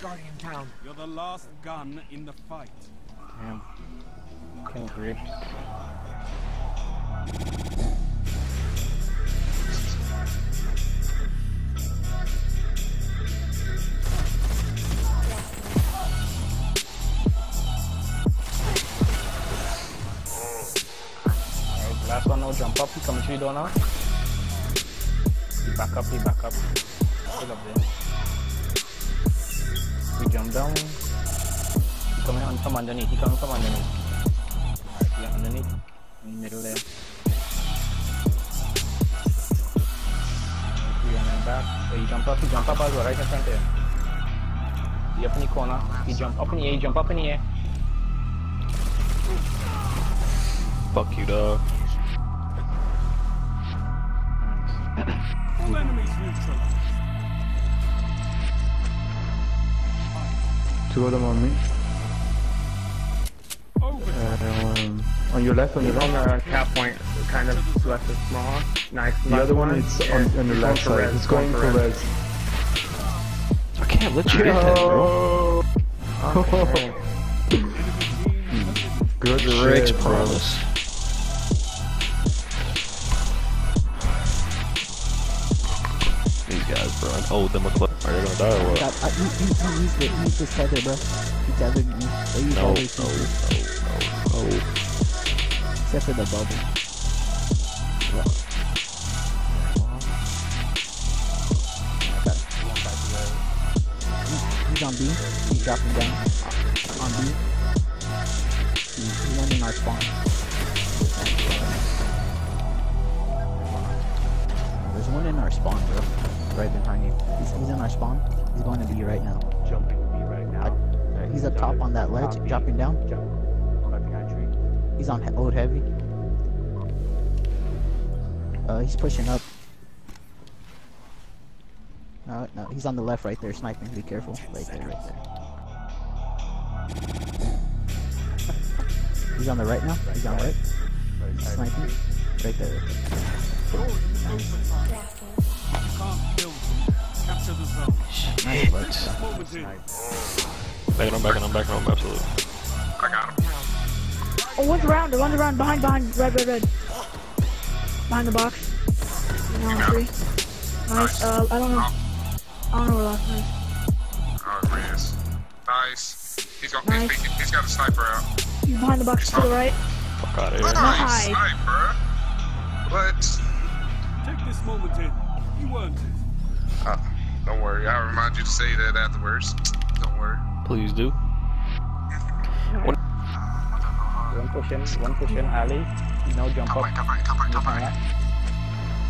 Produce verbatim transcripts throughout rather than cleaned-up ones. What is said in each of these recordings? Guardian down. You're the last gun in the fight. Damn. Fucking grips. Alright, last one now, jump up, he comes to you down now. He back up, he back up. Still up there. We jump down. He coming on from underneath. He coming from underneath. Alright, yeah, underneath. In the middle there. We and then back. He jump up. He jump up as well. Right in front there. He up in the corner. He jump up in the air. He jump up in the air. Fuck you, dog. All enemies neutral. Two of them on me. Um, on your left, on your left. On the cap point, kind of left is small. Nice. The other one, one is on, on the left side. Res, it's going for res. res. I can't let you in, bro. Okay. Good Dregs Promise. These guys, bro. I hold them a clip. Are they gonna die or what? I, I, you, you, you use the, use the tether, bro. You tether, you, you use no, no, no, no, no. Except for the bubble. Yeah. Wow. He's on B. He's dropping down. On B. He's one in our spawn. There's one in our spawn, bro. Right behind you. He's, he's in our spawn. He's going to B right now. Jumping to B right now. Right, he's up top on that ledge, dropping down. Jump. Right behind tree. He's on he old heavy. Uh, he's pushing up. No, no, he's on the left right there, sniping. Be careful. Right there, right there. He's on the right now. He's on right. Sniping. Right there. Right there. Capture the zone. Shit. Back on, back on, back on, absolutely. I got him. Oh, one's around, one's around, behind, behind, red, red, red. Behind the box. No, three. Nice. nice, uh, I don't know. Oh. I don't know where last night. Alright, where he is. Nice. He's got, nice. He's, he's got a sniper out. He's behind the box to the right. Fuck out of here. Nice sniper. Let's take this moment in. You weren't it. Uh, don't worry, I'll remind you to say that afterwards. Don't worry. Please do. One, one push in, one push in alley. Now jump top up. Right, top right, top right, top right.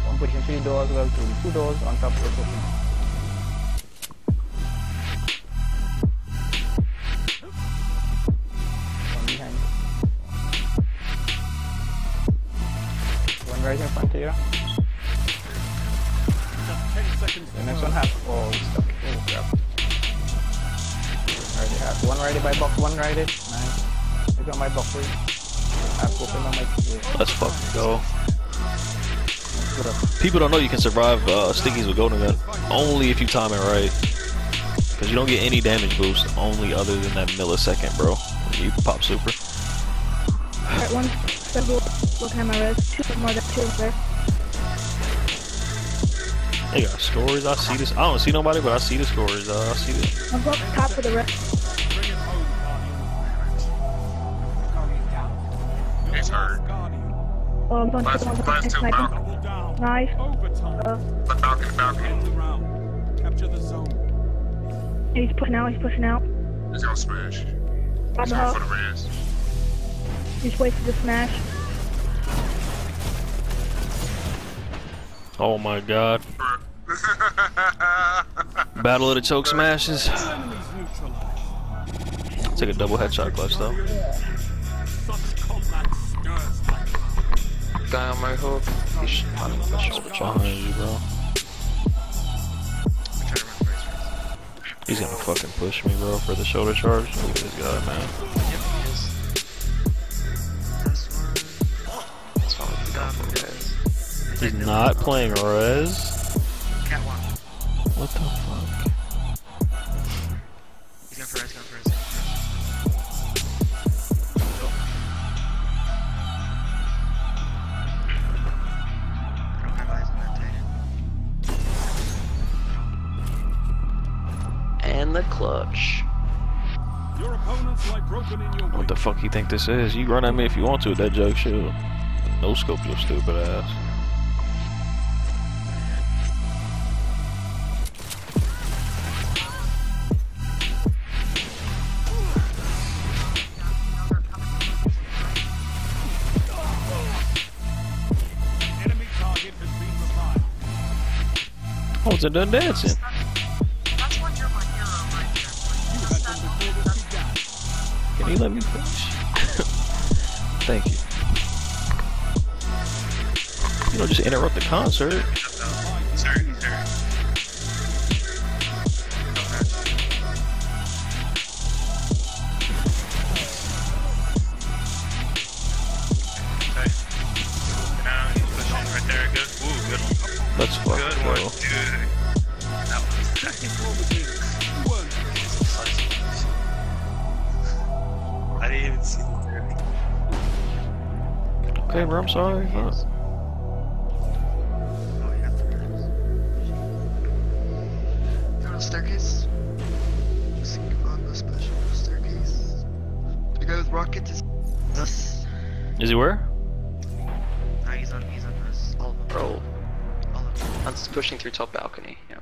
One push in three doors, well, two, two doors on top of the push. One behind. One right in front of you. The next one has all stuff. Oh crap. Already have one righted by box, one righted. Nice. I got my box three. I've opened on my three. Let's fucking go. People don't know you can survive uh, stickies with golden gun only if you time it right. Cause you don't get any damage boost only other than that millisecond, bro. You pop super. Alright, one several look at my res, two more than two there. They got scores, I see this. I don't see nobody, but I see the scores. Uh, I see this. I'm both top for the rest. He's hurt. Oh, I'm done. Last, last, last two balcony. Nice. Uh, the balcony, balcony. Capture the zone. He's putting out, he's pushing out. He's gonna smash. He's going for the rest. He's waiting for the smash. Oh my god. Battle of the choke smashes. Take a double headshot clutch though. Guy on my hook. He's behind you, bro. He's gonna fucking push me, bro, for the shoulder charge. Look at this guy, man. That's fine with the goblin guys. He's not playing res. What the fuck? for us, go for us. And the clutch. Your opponent's like broken in your what the fuck you think this is? You run at me if you want to with that jug shield. No scope your stupid ass. Oh, they're done dancing. That's what you're my hero right there. Can you let me finish? Thank you. You don't just interrupt the concert. Sorry, let's fuck it, bro. I didn't even see the okay, bro, I'm sorry. Huh? Oh, you got the rest. Go to the staircase. Think on the special staircase. The guy with rockets is us. Is he where? Nah, he's on, he's on us. All of them. Bro. I'm just pushing through top balcony, yeah.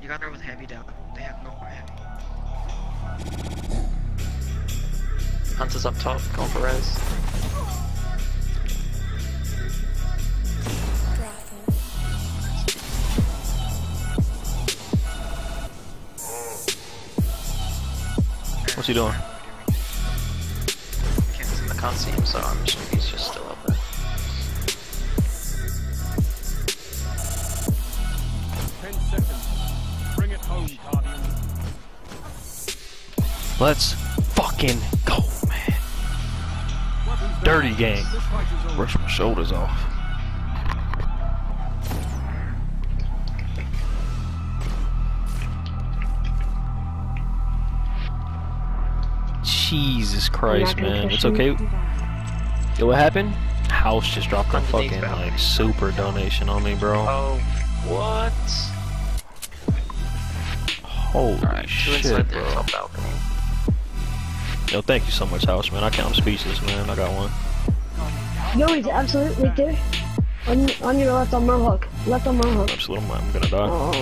You got her with heavy down. They have no more heavy. Hunter's up top, going for res. What's he doing? I can't see him, so I'm assuming he's just still up there. Let's fucking go, man. Dirty game. Brush my shoulders off. Jesus Christ, man. It's okay. Yo, what happened? House just dropped a fucking like super donation on me, bro. Oh, what? Holy right, shit, bro. Yo, thank you so much, House, man. I can't, I'm speechless, man. I got one. No, he's absolute right there. On, on your left on Mohawk. Left on Mohawk. Absolute, I'm, I'm gonna die. Oh,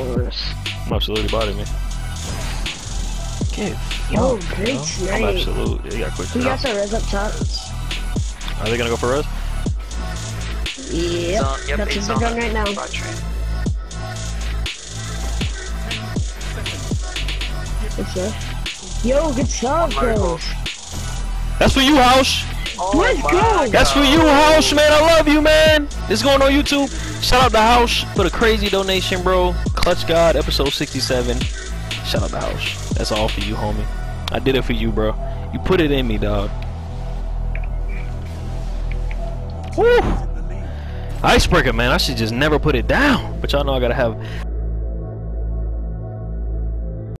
I'm absolutely bodied, man. Get oh, fucked, great snake. I'm absolute. Yeah, you got quick. He got some res up top. Are they gonna go for res? Yep. On, yep, that's what they're doing right now. It's a... Yo, good job, bro. That's for you, House. Oh, let's go. That's for you, House, man. I love you, man. This is going on YouTube. Shout out to House for the crazy donation, bro. Clutch God, episode sixty-seven. Shout out to House. That's all for you, homie. I did it for you, bro. You put it in me, dog. Woo! Icebreaker, man. I should just never put it down. But y'all know I gotta have...